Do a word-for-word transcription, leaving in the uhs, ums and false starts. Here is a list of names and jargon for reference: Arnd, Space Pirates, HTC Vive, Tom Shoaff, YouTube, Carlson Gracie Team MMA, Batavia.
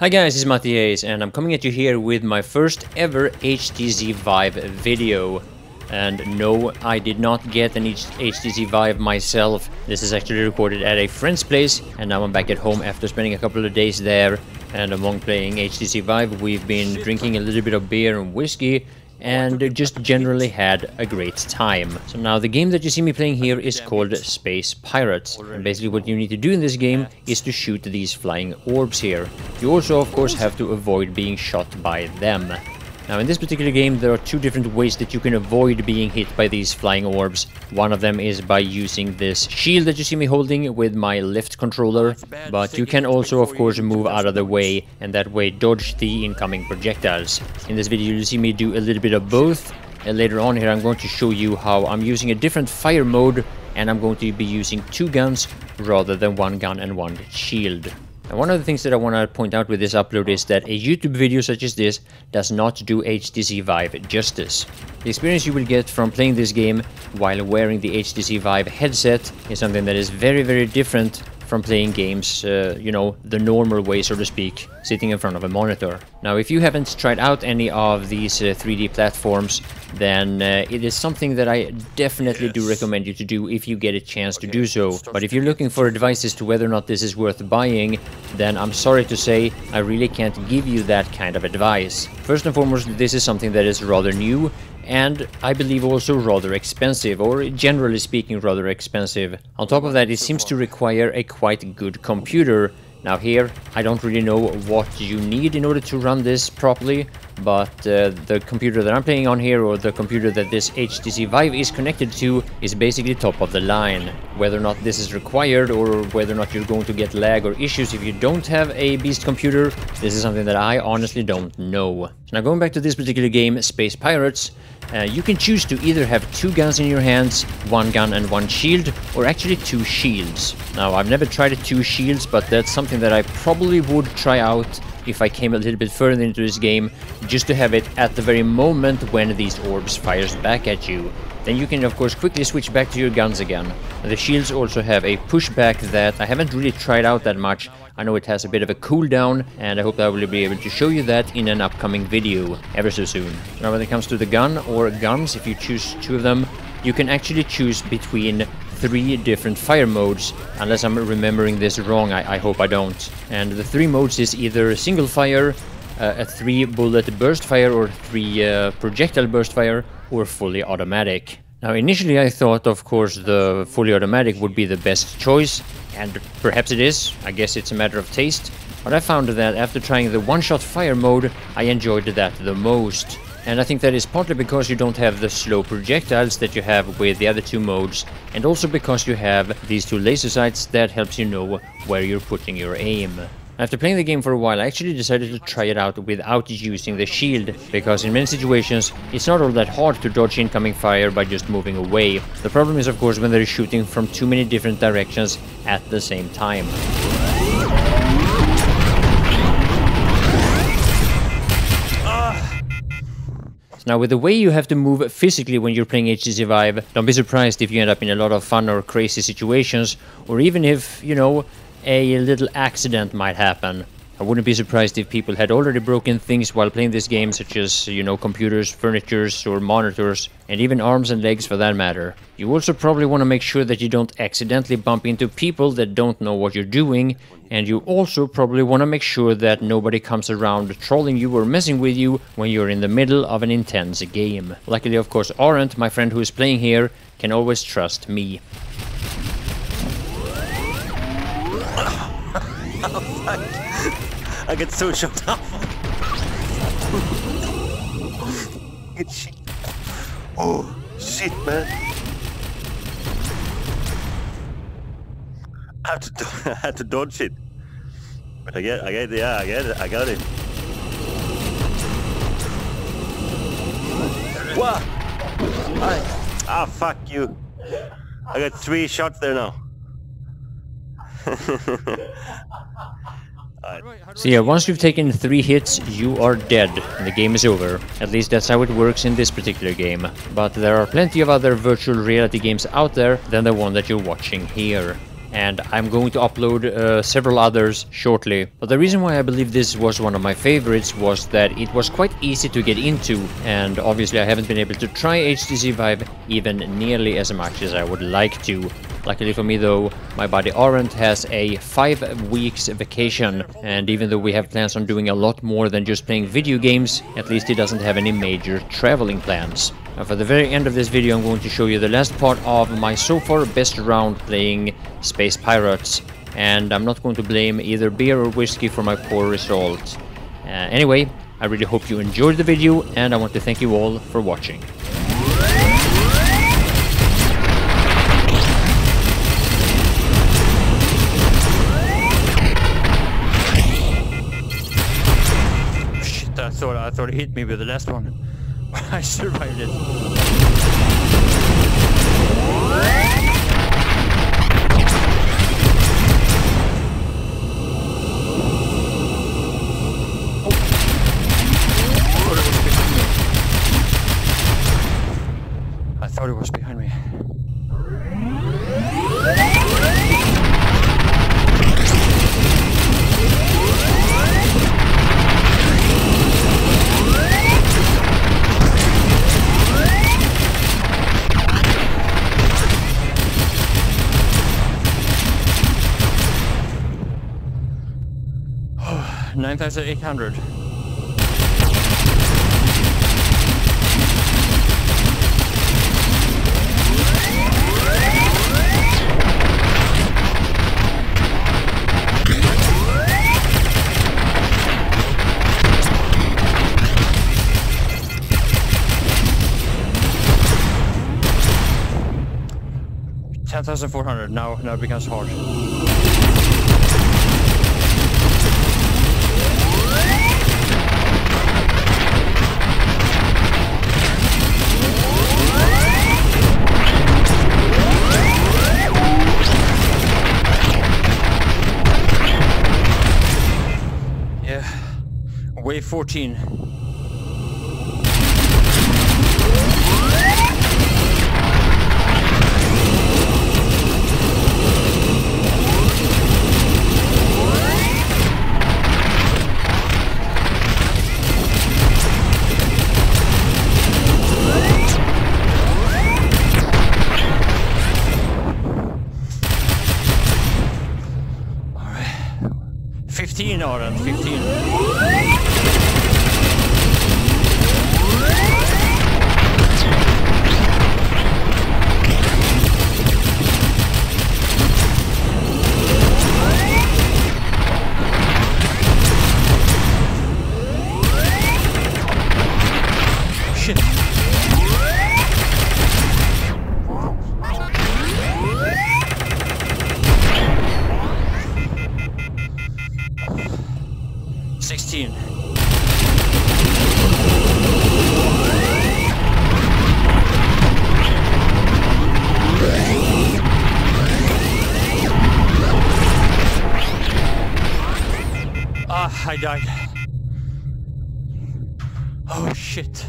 Hi guys, it's Matthias and I'm coming at you here with my first ever H T C Vive video. And no, I did not get an H T C Vive myself. This is actually recorded at a friend's place and now I'm back at home after spending a couple of days there. And among playing H T C Vive, we've been drinking a little bit of beer and whiskey and just generally had a great time. So now the game that you see me playing here is called Space Pirates, and basically what you need to do in this game is to shoot these flying orbs here. You also of course have to avoid being shot by them. Now in this particular game there are two different ways that you can avoid being hit by these flying orbs. One of them is by using this shield that you see me holding with my left controller, but you can also of course move out of the way and that way dodge the incoming projectiles. In this video you'll see me do a little bit of both, and later on here I'm going to show you how I'm using a different fire mode and I'm going to be using two guns rather than one gun and one shield. And one of the things that I want to point out with this upload is that a YouTube video such as this does not do H T C Vive justice. The experience you will get from playing this game while wearing the H T C Vive headset is something that is very very different from playing games, uh, you know, the normal way, so to speak, sitting in front of a monitor. Now, if you haven't tried out any of these uh, three D platforms, then uh, it is something that I definitely yes. do recommend you to do if you get a chance okay. to do so. But if you're looking for advice as to whether or not this is worth buying, then I'm sorry to say, I really can't give you that kind of advice. First and foremost, this is something that is rather new, and I believe also rather expensive, or generally speaking rather expensive. On top of that, it seems to require a quite good computer. Now here, I don't really know what you need in order to run this properly, but uh, the computer that I'm playing on here, or the computer that this H T C Vive is connected to, is basically top of the line. Whether or not this is required, or whether or not you're going to get lag or issues if you don't have a beast computer, this is something that I honestly don't know. So now going back to this particular game, Space Pirates, Uh, you can choose to either have two guns in your hands, one gun and one shield, or actually two shields. Now, I've never tried two shields, but that's something that I probably would try out if I came a little bit further into this game, just to have it at the very moment when these orbs fires back at you. Then you can of course quickly switch back to your guns again. The shields also have a pushback that I haven't really tried out that much. I know it has a bit of a cooldown, and I hope that I will be able to show you that in an upcoming video ever so soon. Now when it comes to the gun or guns, if you choose two of them, you can actually choose between three different fire modes, unless I'm remembering this wrong. I, I hope I don't. And the three modes is either single fire, uh, a three bullet burst fire, or three uh, projectile burst fire, or fully automatic. Now initially I thought of course the fully automatic would be the best choice, and perhaps it is, I guess it's a matter of taste, but I found that after trying the one-shot fire mode I enjoyed that the most. And I think that is partly because you don't have the slow projectiles that you have with the other two modes, and also because you have these two laser sights that helps you know where you're putting your aim. After playing the game for a while, I actually decided to try it out without using the shield, because in many situations it's not all that hard to dodge incoming fire by just moving away. The problem is of course when they're shooting from too many different directions at the same time. Now with the way you have to move physically when you're playing H T C Vive, don't be surprised if you end up in a lot of fun or crazy situations, or even if, you know, a little accident might happen. I wouldn't be surprised if people had already broken things while playing this game, such as, you know, computers, furnitures, or monitors, and even arms and legs for that matter. You also probably want to make sure that you don't accidentally bump into people that don't know what you're doing, and you also probably want to make sure that nobody comes around trolling you or messing with you when you're in the middle of an intense game. Luckily, of course, Arnd, my friend who is playing here, can always trust me. I get so shut up. Oh shit, man! I had to, I had to dodge it, but I get, I get, yeah, I get it, I got it. What? I, ah, fuck you! I got three shots there now. So yeah, once you've taken three hits, you are dead, and the game is over. At least that's how it works in this particular game. But there are plenty of other virtual reality games out there than the one that you're watching here. and I'm going to upload uh, several others shortly. But the reason why I believe this was one of my favorites was that it was quite easy to get into, and obviously I haven't been able to try H T C Vive even nearly as much as I would like to. Luckily for me though, my buddy Arnd has a five weeks vacation, and even though we have plans on doing a lot more than just playing video games, at least he doesn't have any major traveling plans. Now for the very end of this video I'm going to show you the last part of my so far best round playing Space Pirates, and I'm not going to blame either beer or whiskey for my poor result. Uh, anyway, I really hope you enjoyed the video, and I want to thank you all for watching. I thought, I thought it hit me with the last one, but I survived it. nine thousand eight hundred. ten thousand four hundred. Now, now it becomes hard. Wave fourteen. All right. fifteen, Arnd, fifteen. I died. Oh shit.